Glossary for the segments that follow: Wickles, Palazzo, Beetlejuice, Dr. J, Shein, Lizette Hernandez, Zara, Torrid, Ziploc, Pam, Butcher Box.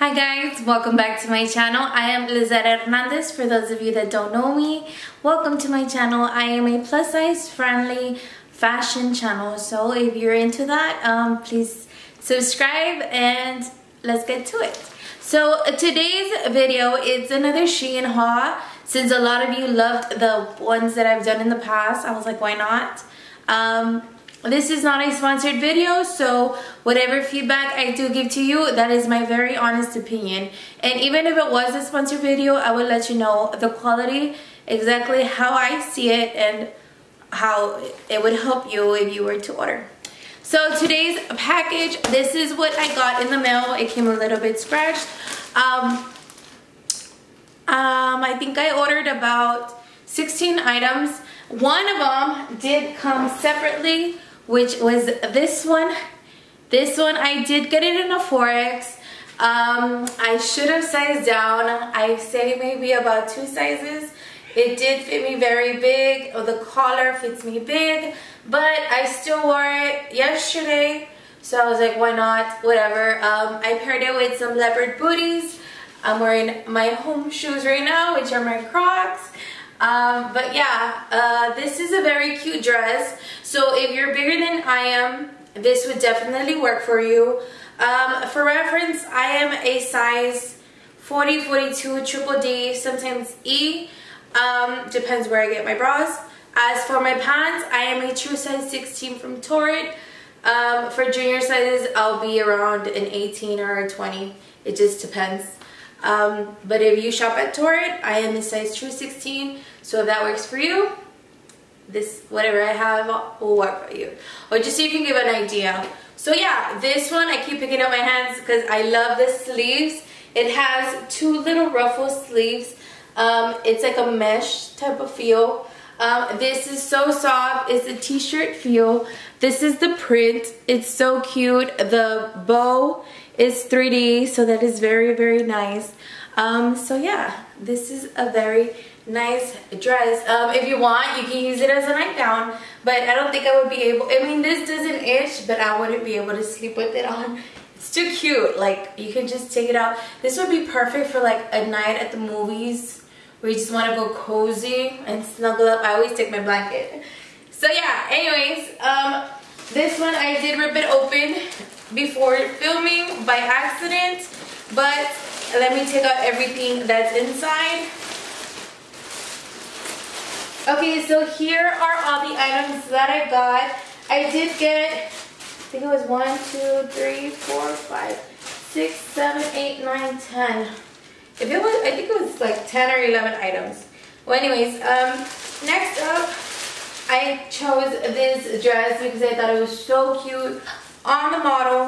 Hi guys, welcome back to my channel. I am Lizette Hernandez. For those of you that don't know me, welcome to my channel. I am a plus size friendly fashion channel, so if you're into that, please subscribe and let's get to it. So today's video, it's another Shein haul. Since a lot of you loved the ones that I've done in the past, I was like, why not? This is not a sponsored video, so whatever feedback I do give to you, that is my very honest opinion. And even if it was a sponsored video, I would let you know the quality, exactly how I see it and how it would help you if you were to order. So today's package, this is what I got in the mail. It came a little bit scratched. I think I ordered about 16 items. One of them did come separately, which was this one. This one I did get it in a 4X. I should have sized down. I say maybe about 2 sizes. It did fit me very big. The collar fits me big, but I still wore it yesterday, so I was like, why not? Whatever. I paired it with some leopard booties. I'm wearing my home shoes right now, which are my Crocs. But yeah, this is a very cute dress, so if you're bigger than I am, this would definitely work for you. For reference, I am a size 40, 42, triple D, sometimes E, depends where I get my bras. As for my pants, I am a true size 16 from Torrid. For junior sizes, I'll be around an 18 or a 20, it just depends. But if you shop at Torrid, I am a size true 16, so if that works for you, this, whatever I have, will work for you. Or just so you can give an idea. So yeah, this one, I keep picking up my hands because I love the sleeves. It has 2 little ruffle sleeves. It's like a mesh type of feel. This is so soft. It's a t-shirt feel. This is the print. It's so cute. The bow is 3D, so that is very, very nice. So yeah, this is a very nice dress. If you want, you can use it as a nightgown, but I don't think I would be able, I mean, this doesn't itch, but I wouldn't be able to sleep with it on. It's too cute. Like, you can just take it out. This would be perfect for like a night at the movies, where you just want to go cozy and snuggle up. I always take my blanket. So yeah, anyways, this one I did rip it open before filming by accident, but let me take out everything that's inside. Okay, so here are all the items that I got. I did get, I think it was 1, 2, 3, 4, 5, 6, 7, 8, 9, 10. If it was, I think it was like 10 or 11 items. Well, anyways, next up, I chose this dress because I thought it was so cute on the model.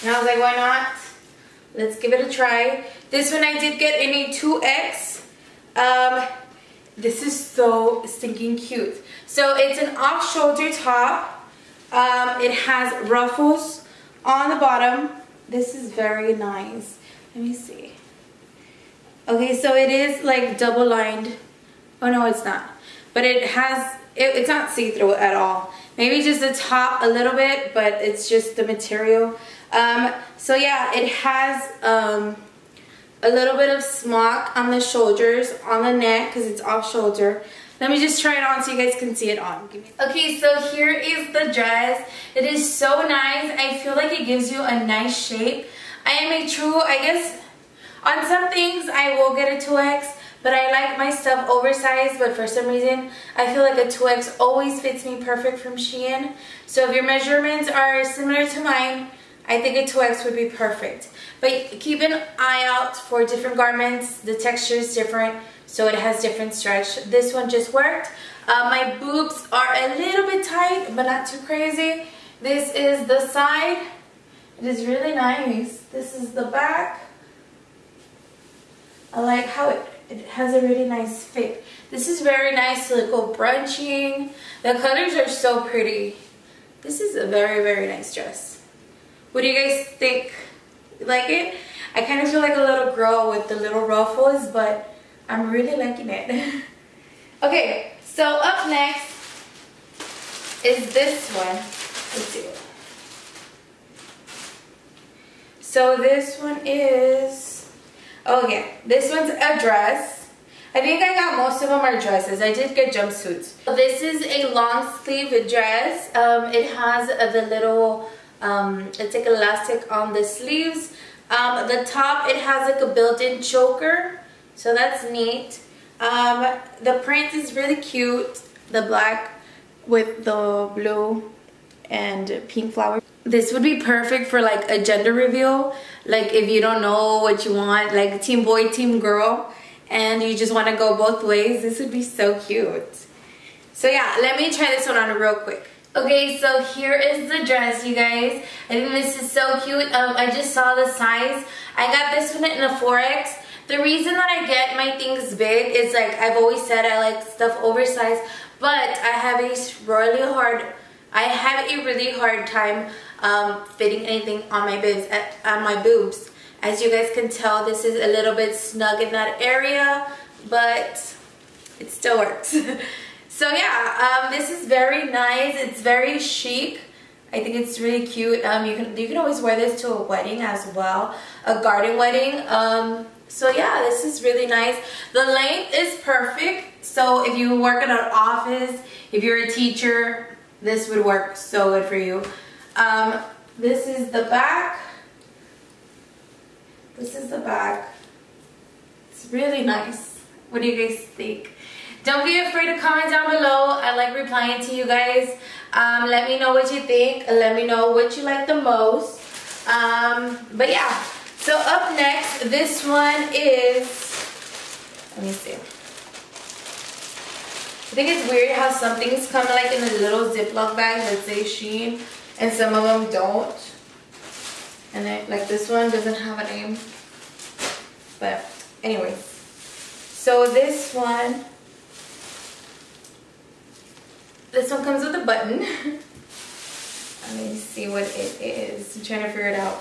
And I was like, why not? Let's give it a try. This one I did get in a 2X. This is so stinking cute. So it's an off-shoulder top. It has ruffles on the bottom. This is very nice. Let me see. Okay, so it is like double lined. Oh no, it's not. But it has, it's not see-through at all. Maybe just the top a little bit, but it's just the material. So yeah, it has a little bit of smock on the shoulders, on the neck, because it's off shoulder. Let me just try it on so you guys can see it on. Okay, so here is the dress. It is so nice. I feel like it gives you a nice shape. I am a true, I guess, on some things I will get a 2X, but I like my stuff oversized, but for some reason, I feel like a 2X always fits me perfect from Shein. So if your measurements are similar to mine, I think a 2X would be perfect. But keep an eye out for different garments. The texture is different, so it has different stretch. This one just worked. My boobs are a little bit tight, but not too crazy. This is the side. It is really nice. This is the back. I like how it has a really nice fit. This is very nice to go brunching. The colors are so pretty. This is a very, very nice dress. What do you guys think? You like it? I kind of feel like a little girl with the little ruffles, but I'm really liking it. Okay, so up next is this one. Let's do it. So this one is, oh yeah, this one's a dress. I think I got most of them are dresses. I did get jumpsuits. So this is a long sleeve dress. It has the little, it's like elastic on the sleeves. The top, it has like a built-in choker. So that's neat. The print is really cute. The black with the blue and pink flowers. This would be perfect for like a gender reveal, like if you don't know what you want, like team boy, team girl, and you just want to go both ways. This would be so cute. So yeah, let me try this one on real quick. Okay, so here is the dress, you guys. I think this is so cute. I just saw the size. I got this one in a 4X. The reason that I get my things big is like I've always said I like stuff oversized, but I have a really hard time fitting anything on my boobs. As you guys can tell, this is a little bit snug in that area, but it still works. So yeah, this is very nice. It's very chic. I think it's really cute. You can always wear this to a wedding as well, a garden wedding. So yeah, this is really nice. The length is perfect. So if you work in an office, if you're a teacher, this would work so good for you. This is the back. This is the back. It's really nice. What do you guys think? Don't be afraid to comment down below. I like replying to you guys. Let me know what you think. Let me know what you like the most. But yeah. So up next, this one is, let me see. I think it's weird how some things come like in a little Ziploc bag that say Shein and some of them don't. And then like this one doesn't have a name. But anyway. So this one comes with a button. Let me see what it is. I'm trying to figure it out.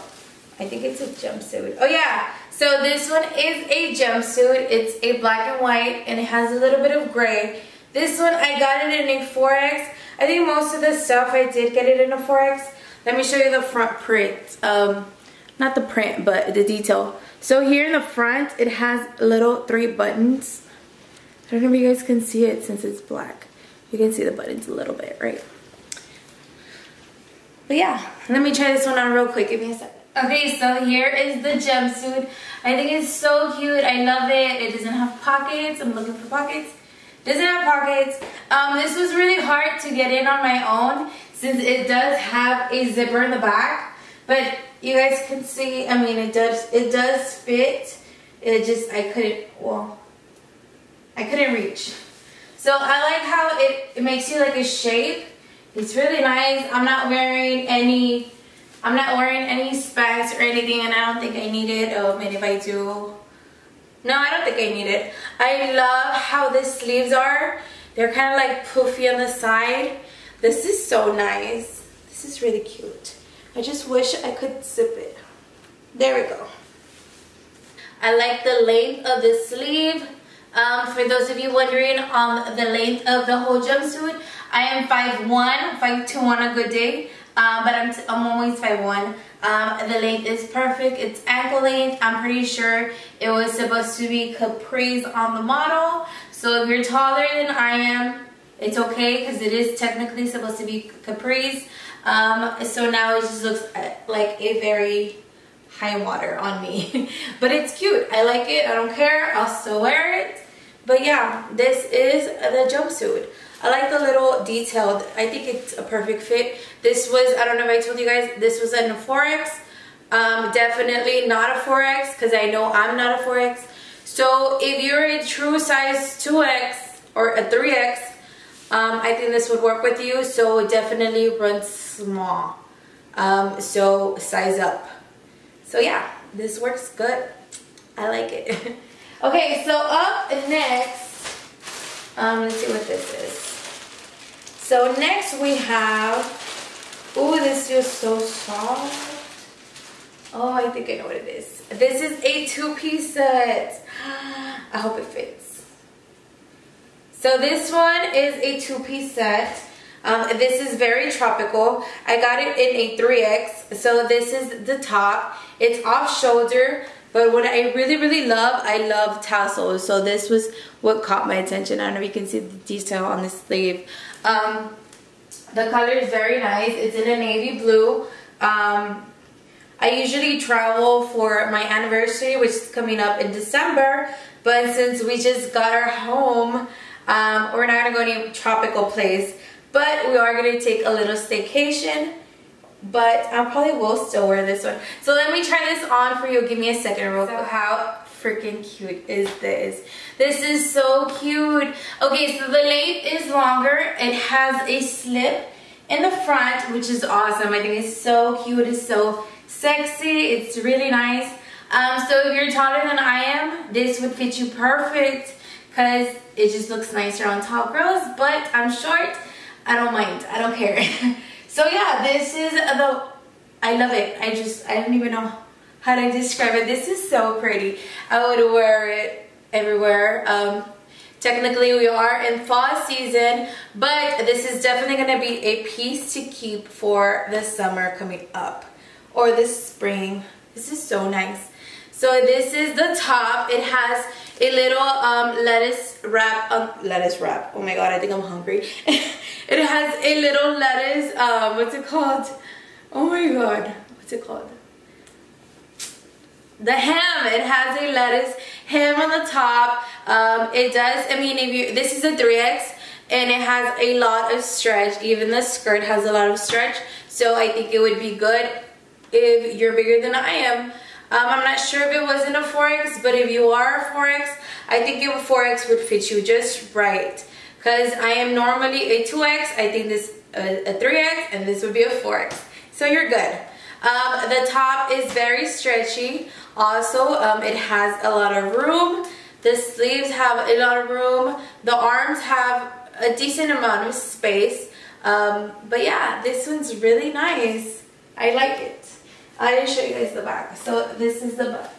I think it's a jumpsuit. Oh yeah, so this one is a jumpsuit. It's a black and white and it has a little bit of gray. This one, I got it in a 4X. I think most of the stuff I did get it in a 4X. Let me show you the front print. Not the print, but the detail. So here in the front, it has little 3 buttons. I don't know if you guys can see it since it's black. You can see the buttons a little bit, right? But yeah, let me try this one on real quick. Give me a second. Okay, so here is the jumpsuit. I think it's so cute. I love it. It doesn't have pockets. I'm looking for pockets. Doesn't have pockets. This was really hard to get in on my own since it does have a zipper in the back. But you guys can see, I mean, it does fit. It just, I couldn't reach. So I like how it makes you like a shape. It's really nice. I'm not wearing any specs or anything, and I don't think I need it. Oh, maybe if I do. No, I don't think I need it. I love how the sleeves are. They're kind of like poofy on the side. This is so nice. This is really cute. I just wish I could zip it. There we go. I like the length of the sleeve. For those of you wondering on the length of the whole jumpsuit, I am 5'1", 5'2" on a good day. But I'm always 5'1". The length is perfect. It's ankle length. I'm pretty sure it was supposed to be capris on the model. So if you're taller than I am, it's okay because it is technically supposed to be capris. So now it just looks like a very high water on me. But it's cute. I like it. I don't care. I'll still wear it. But yeah, this is the jumpsuit. I like the little detailed. I think it's a perfect fit. This was, I don't know if I told you guys, this was in a 4X. Definitely not a 4X because I know I'm not a 4X. So if you're a true size 2X or a 3X, I think this would work with you. So definitely run small. So size up. So yeah, this works good. I like it. Okay, so up next, let's see what this is. So next we have, ooh, this feels so soft. Oh, I think I know what it is. This is a 2-piece set. I hope it fits. So this one is a 2-piece set. This is very tropical. I got it in a 3X. So this is the top. It's off shoulder, but what I really love, I love tassels. So this was what caught my attention. I don't know if you can see the detail on the sleeve. The color is very nice. It's in a navy blue. I usually travel for my anniversary, which is coming up in December, but since we just got our home, we're not gonna go to any tropical place, but we are gonna take a little staycation. But I probably will still wear this one. So let me try this on for you. Give me a second real quick. So how freaking cute is this? This is so cute. Okay, so the length is longer. It has a slip in the front, which is awesome. I think it's so cute. It's so sexy. It's really nice. So if you're taller than I am, this would fit you perfect because it just looks nicer on top, girls. But I'm short. I don't mind. I don't care. So yeah, this is the, I love it. I don't even know how to describe it. This is so pretty. I would wear it everywhere. Technically we are in fall season, but this is definitely gonna be a piece to keep for the summer coming up or this spring. This is so nice. So this is the top. It has a little lettuce wrap. Oh my god, I think I'm hungry. It has a little lettuce. What's it called? Oh my god, what's it called? The hem. It has a lettuce hem on the top. It does. I mean, if you, this is a 3X, and it has a lot of stretch. Even the skirt has a lot of stretch. So I think it would be good if you're bigger than I am. I'm not sure if it was in a 4X, but if you are a 4X, I think a 4X would fit you just right. Because I am normally a 2X, I think this a 3X, and this would be a 4X. So you're good. The top is very stretchy. Also, it has a lot of room. The sleeves have a lot of room. The arms have a decent amount of space. But yeah, this one's really nice. I like it. I didn't show you guys the back. So this is the back.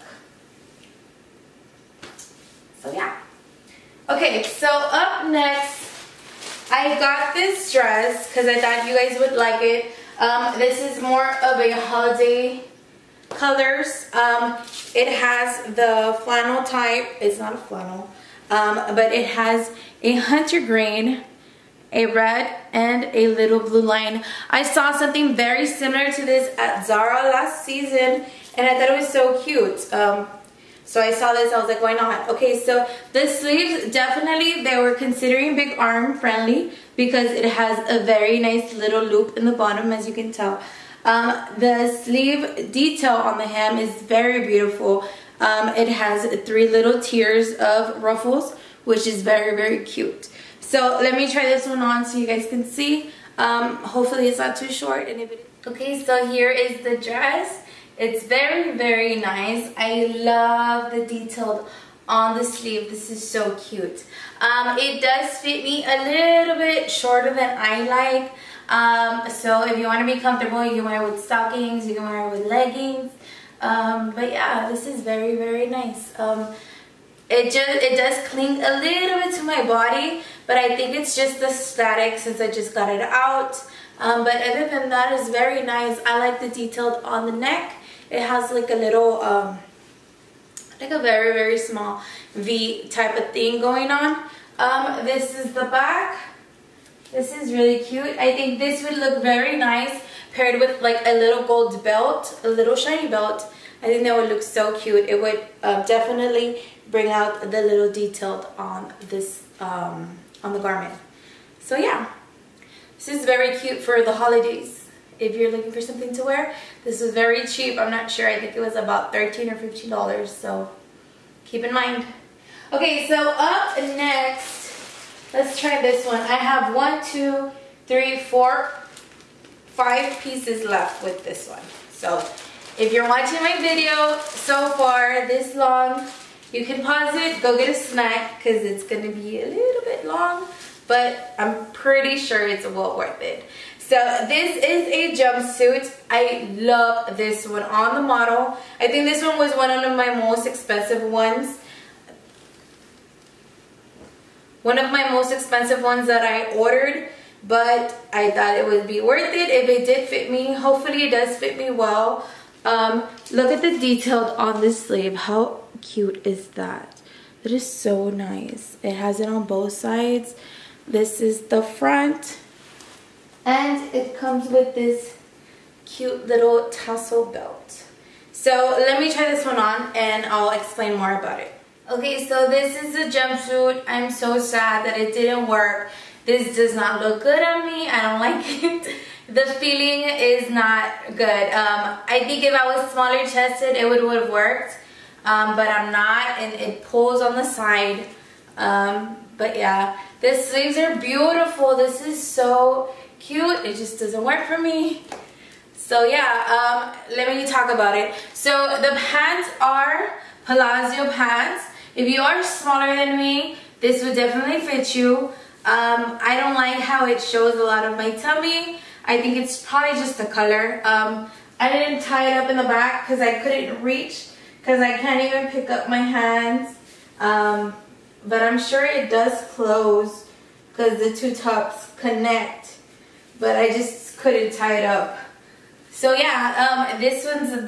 So yeah. Okay, so up next, I got this dress because I thought you guys would like it. This is more of a holiday colors. It has the flannel type. It's not a flannel, but it has a hunter green, a red, and a little blue line. I saw something very similar to this at Zara last season, and I thought it was so cute. So I saw this, I was like, why not? Okay, so the sleeves, definitely they were considering big arm friendly because it has a very nice little loop in the bottom, as you can tell. The sleeve detail on the hem is very beautiful. It has three little tiers of ruffles, which is very cute. So let me try this one on so you guys can see. Hopefully it's not too short. Okay, so here is the dress. It's very nice. I love the detail on the sleeve. This is so cute. It does fit me a little bit shorter than I like. So if you want to be comfortable, you can wear it with stockings, you can wear it with leggings. But yeah, this is very nice. It does cling a little bit to my body, but I think it's just the static since I just got it out. But other than that, it's very nice. I like the detail on the neck. It has like a little, like a very small V type of thing going on. This is the back. This is really cute. I think this would look very nice paired with like a little gold belt, a little shiny belt. I think that would look so cute. It would definitely bring out the little detail on this, on the garment. So yeah. This is very cute for the holidays. If you're looking for something to wear, this was very cheap. I'm not sure. I think it was about $13 or $15. So keep in mind. Okay, so up next, let's try this one. I have 5 pieces left with this one. So if you're watching my video so far this long, you can pause it, go get a snack because it's going to be a little bit long. But I'm pretty sure it's well worth it. So this is a jumpsuit. I love this one on the model. I think this one was one of my most expensive ones. One of my most expensive ones that I ordered but I thought it would be worth it if it did fit me. Hopefully it does fit me well. Look at the detail on the sleeve. How cute is that? That is so nice. It has it on both sides. This is the front, and it comes with this cute little tassel belt. So let me try this one on and I'll explain more about it. Okay, so this is the jumpsuit. I'm so sad that it didn't work. This does not look good on me. I don't like it. The feeling is not good. I think if I was smaller chested, it would have worked. But I'm not, and it pulls on the side. But yeah, the sleeves are beautiful. This is so cute. It just doesn't work for me. So yeah, let me talk about it. So the pants are Palazzo pants. If you are smaller than me, this would definitely fit you. I don't like how it shows a lot of my tummy. I think it's probably just the color. I didn't tie it up in the back because I couldn't reach, because I can't even pick up my hands. But I'm sure it does close because the two tops connect, but I just couldn't tie it up. So yeah, this one's the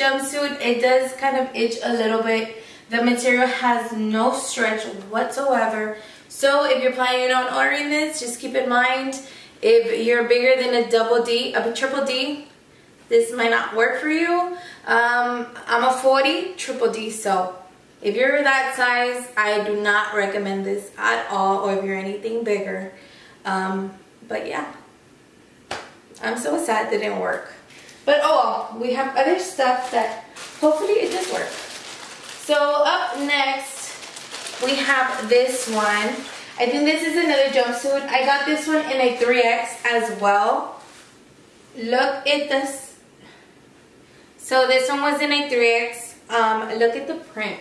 jumpsuit. It does kind of itch a little bit. The material has no stretch whatsoever. So if you're planning on ordering this, just keep in mind, if you're bigger than a triple D, this might not work for you. I'm a 40 triple D, so if you're that size, I do not recommend this at all, or if you're anything bigger. But yeah, I'm so sad it didn't work. But oh well, we have other stuff that hopefully it does work. So up next, we have this one. I think this is another jumpsuit. I got this one in a 3X as well. Look at this. So this one was in a 3X. Look at the print.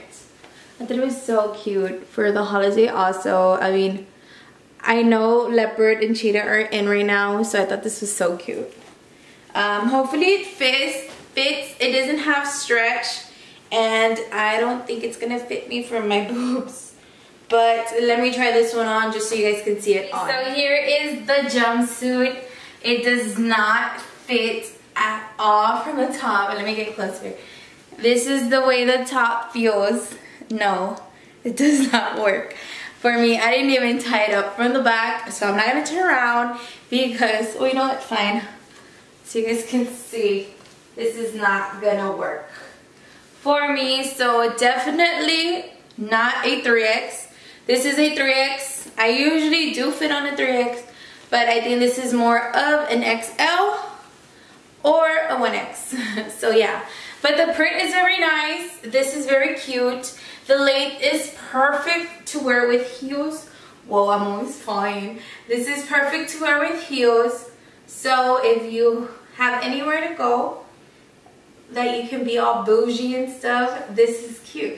I thought it was so cute for the holiday also. I mean, I know leopard and cheetah are in right now, so I thought this was so cute. Hopefully it fits. It doesn't have stretch, and I don't think it's gonna fit me for my boobs, but let me try this one on just so you guys can see it on. So here is the jumpsuit. It does not fit at all from the top. Let me get closer. This is the way the top feels. No, it does not work for me. I didn't even tie it up from the back, so I'm not gonna turn around because, oh, you know what, fine. So you guys can see, this is not gonna work for me. So definitely not a 3X. This is a 3X. I usually do fit on a 3X, but I think this is more of an XL or a 1X. So yeah, but the print is very nice. This is very cute. The length is perfect to wear with heels. Whoa, I'm always fine. This is perfect to wear with heels. So if you have anywhere to go that you can be all bougie and stuff, this is cute.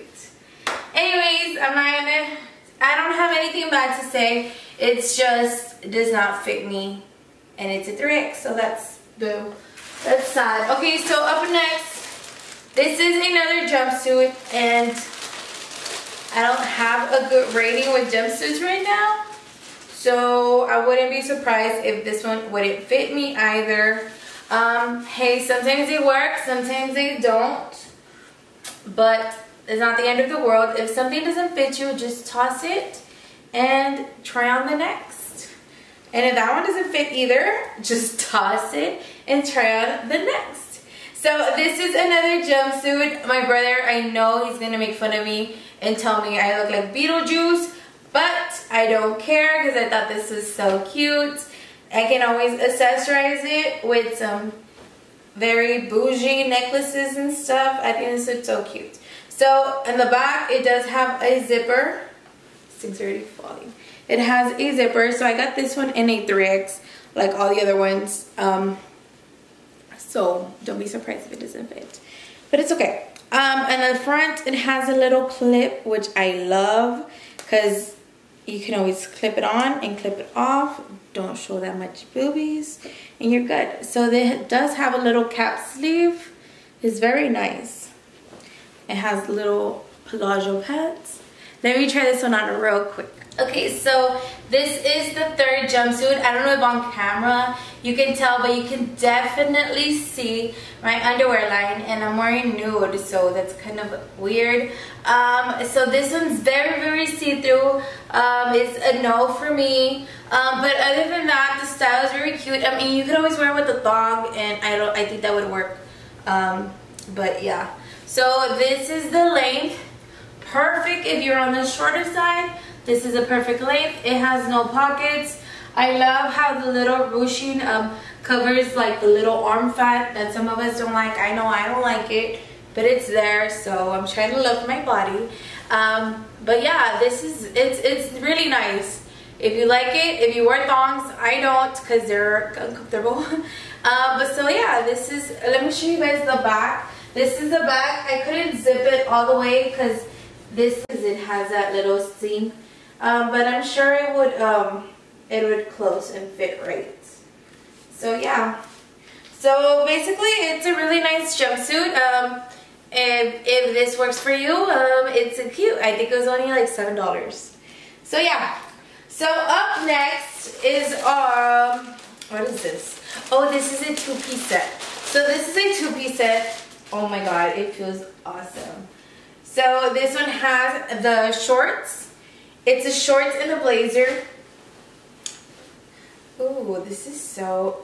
Anyways, I don't have anything bad to say. It's just, it does not fit me. And it's a 3X, so that's boo. That's sad. Okay, so up next, this is another jumpsuit, and I don't have a good rating with jumpsuits right now, so I wouldn't be surprised if this one wouldn't fit me either. Hey, sometimes they work, sometimes they don't, but it's not the end of the world. If something doesn't fit you, just toss it and try on the next. And if that one doesn't fit either, just toss it and try on the next. So this is another jumpsuit. My brother, I know he's gonna make fun of me and tell me I look like Beetlejuice, but I don't care because I thought this was so cute. I can always accessorize it with some very bougie necklaces and stuff. I think this is so cute. So in the back, it does have a zipper. This thing's already falling. It has a zipper. So I got this one in a 3X like all the other ones. So don't be surprised if it doesn't fit, but it's okay. And the front, it has a little clip, which I love because you can always clip it on and clip it off. Don't show that much boobies and you're good. So it does have a little cap sleeve. It's very nice. It has little Palazzo pants. Let me try this one on real quick. Okay, so this is the third jumpsuit. I don't know if on camera you can tell, but you can definitely see my underwear line, and I'm wearing nude, so that's kind of weird. So this one's very, very see-through. It's a no for me. But other than that, the style is very cute. I mean, you could always wear it with a thong, and I think that would work. But yeah. So this is the length. Perfect if you're on the shorter side. This is a perfect length. It has no pockets. I love how the little ruching covers like the little arm fat that some of us don't like. I know I don't like it, but it's there, so I'm trying to love my body. But yeah, this is it's really nice. If you like it, if you wear thongs, I don't because they're uncomfortable. But so yeah, this is. Let me show you guys the back. This is the back. I couldn't zip it all the way because it has that little seam. But I'm sure it would close and fit right. So yeah. So basically, it's a really nice jumpsuit. If this works for you, it's cute. I think it was only like $7. So yeah. So up next is what is this? Oh, this is a two-piece set. So this is a two-piece set. Oh my god, it feels awesome. So this one has the shorts. It's a shorts and a blazer. Ooh, this is so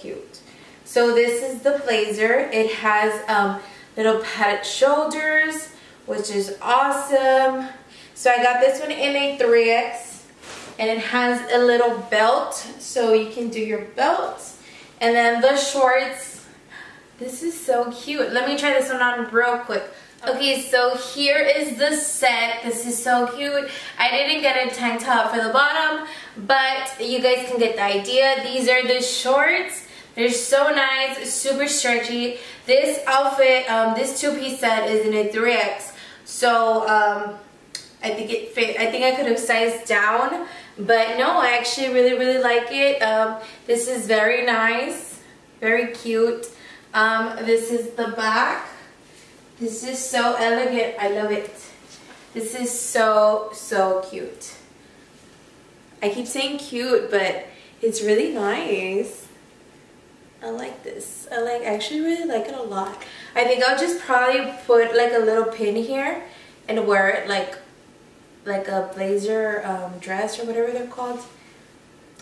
cute. So this is the blazer. It has little padded shoulders, which is awesome. So I got this one in a 3X, and it has a little belt, so you can do your belt. And then the shorts. This is so cute. Let me try this one on real quick. Okay, so here is the set. This is so cute. I didn't get a tank top for the bottom, but you guys can get the idea. These are the shorts. They're so nice, super stretchy. This outfit, this two-piece set is in a 3X, so I think it fit. I think I could have sized down, but no, I actually really like it. This is very nice, very cute. This is the back. This is so elegant. I love it. This is so cute. I keep saying cute, but it's really nice. I like this. I actually really like it a lot. I think I'll just probably put like a little pin here and wear it like a blazer dress or whatever they're called.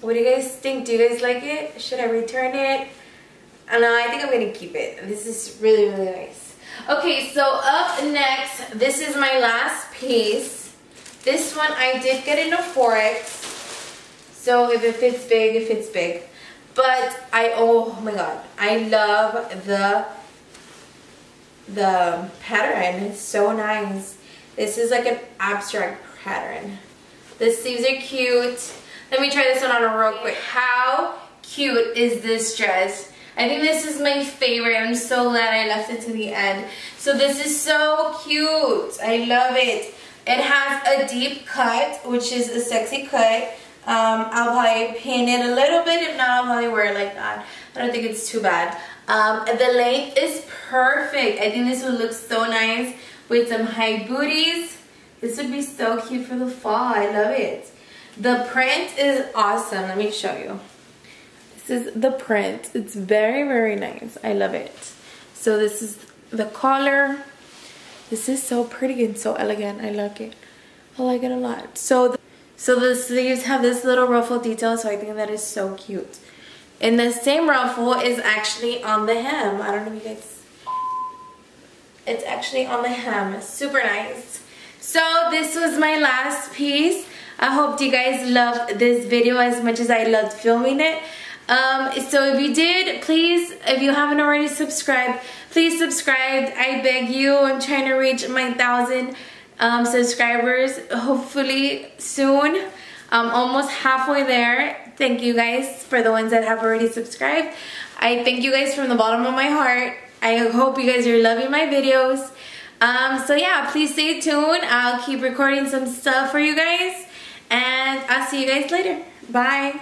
What do you guys think? Do you guys like it? Should I return it? I don't know. I think I'm gonna keep it. This is really nice. Okay, so up next, this is my last piece. This one I did get in a 4X, so if it fits big, it fits big. But oh my god, I love the pattern. It's so nice. This is like an abstract pattern. The sleeves are cute. Let me try this one on real quick. How cute is this dress? I think this is my favorite. I'm so glad I left it to the end. So this is so cute. I love it. It has a deep cut, which is a sexy cut. I'll probably pin it a little bit. If not, I'll probably wear it like that. I don't think it's too bad. The length is perfect. I think this would look so nice with some high booties. This would be so cute for the fall. I love it. The print is awesome. Let me show you. This is the print. It's very nice. I love it. So this is the collar. This is so pretty and so elegant. I like it. I like it a lot. So the sleeves have this little ruffle detail, so I think that is so cute. And the same ruffle is actually on the hem. I don't know if you guys... It's actually on the hem. Super nice. So this was my last piece. I hope you guys loved this video as much as I loved filming it. So if you did, please, if you haven't already subscribed, please subscribe. I beg you. I'm trying to reach my 1,000 subscribers hopefully soon. I'm almost halfway there. Thank you guys for the ones that have already subscribed. I thank you guys from the bottom of my heart. I hope you guys are loving my videos. So yeah, please stay tuned. I'll keep recording some stuff for you guys, and I'll see you guys later. Bye.